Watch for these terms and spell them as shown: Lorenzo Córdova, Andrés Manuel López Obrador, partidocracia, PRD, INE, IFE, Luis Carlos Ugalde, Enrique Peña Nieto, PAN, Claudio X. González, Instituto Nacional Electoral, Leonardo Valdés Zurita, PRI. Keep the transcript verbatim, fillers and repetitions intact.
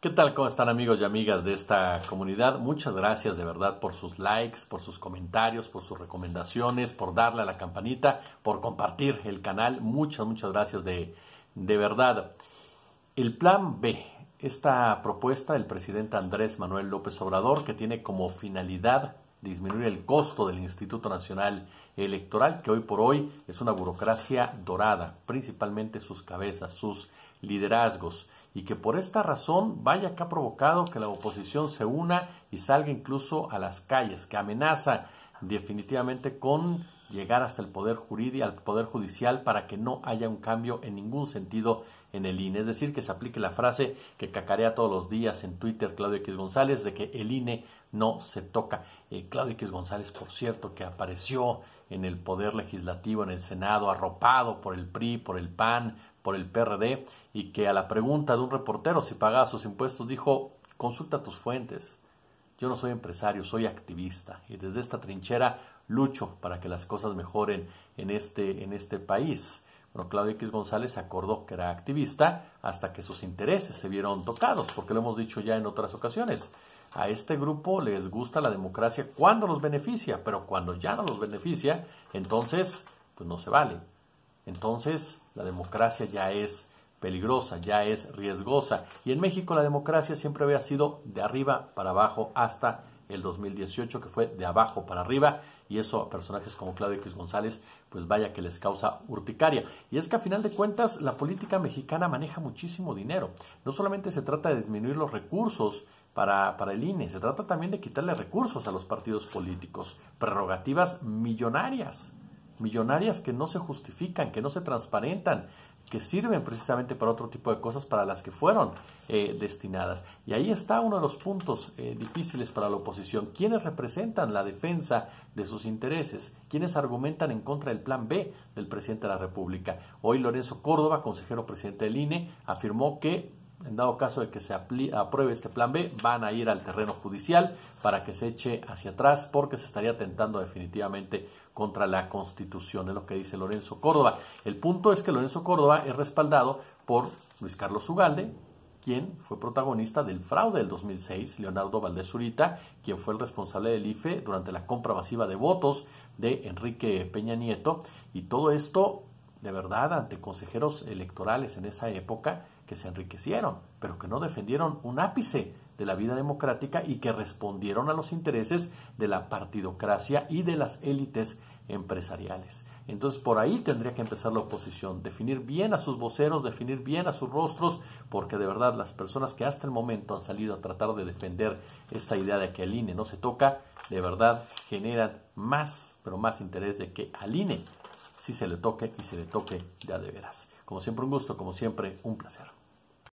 ¿Qué tal? ¿Cómo están, amigos y amigas de esta comunidad? Muchas gracias de verdad por sus likes, por sus comentarios, por sus recomendaciones, por darle a la campanita, por compartir el canal. Muchas, muchas gracias de, de verdad. El plan B, esta propuesta del presidente Andrés Manuel López Obrador, que tiene como finalidad disminuir el costo del Instituto Nacional Electoral, que hoy por hoy es una burocracia dorada, principalmente sus cabezas, sus liderazgos, y que por esta razón vaya que ha provocado que la oposición se una y salga incluso a las calles, que amenaza definitivamente con llegar hasta el Poder Jurídico, al Poder Judicial, para que no haya un cambio en ningún sentido en el I N E. Es decir, que se aplique la frase que cacarea todos los días en Twitter Claudio X. González, de que el I N E no se toca. Eh, Claudio X. González, por cierto, que apareció en el Poder Legislativo, en el Senado, arropado por el P R I, por el P A N, por el P R D, y que a la pregunta de un reportero si pagaba sus impuestos dijo: consulta tus fuentes, yo no soy empresario, soy activista, y desde esta trinchera lucho para que las cosas mejoren en este, en este país. Bueno, Claudio X. González acordó que era activista hasta que sus intereses se vieron tocados, porque lo hemos dicho ya en otras ocasiones. A este grupo les gusta la democracia cuando los beneficia, pero cuando ya no los beneficia, entonces pues no se vale. Entonces la democracia ya es peligrosa, ya es riesgosa. Y en México la democracia siempre había sido de arriba para abajo hasta el dos mil dieciocho, que fue de abajo para arriba, y eso a personajes como Claudio X. González, pues vaya que les causa urticaria. Y es que a final de cuentas la política mexicana maneja muchísimo dinero. No solamente se trata de disminuir los recursos para, para el I N E, se trata también de quitarle recursos a los partidos políticos, prerrogativas millonarias, millonarias que no se justifican, que no se transparentan, que sirven precisamente para otro tipo de cosas para las que fueron eh, destinadas. Y ahí está uno de los puntos eh, difíciles para la oposición. ¿Quiénes representan la defensa de sus intereses? ¿Quiénes argumentan en contra del plan B del presidente de la República? Hoy Lorenzo Córdova, consejero presidente del I N E, afirmó que en dado caso de que se apruebe este plan B, van a ir al terreno judicial para que se eche hacia atrás, porque se estaría atentando definitivamente contra la Constitución. Es lo que dice Lorenzo Córdova. El punto es que Lorenzo Córdova es respaldado por Luis Carlos Ugalde, quien fue protagonista del fraude del dos mil seis, Leonardo Valdés Zurita, quien fue el responsable del I F E durante la compra masiva de votos de Enrique Peña Nieto, y todo esto de verdad ante consejeros electorales en esa época que se enriquecieron, pero que no defendieron un ápice de la vida democrática y que respondieron a los intereses de la partidocracia y de las élites empresariales. Entonces por ahí tendría que empezar la oposición, definir bien a sus voceros, definir bien a sus rostros, porque de verdad las personas que hasta el momento han salido a tratar de defender esta idea de que el I N E no se toca, de verdad generan más, pero más interés de que al I N E sí se le toque, y se le toque ya de veras. Como siempre un gusto, como siempre un placer.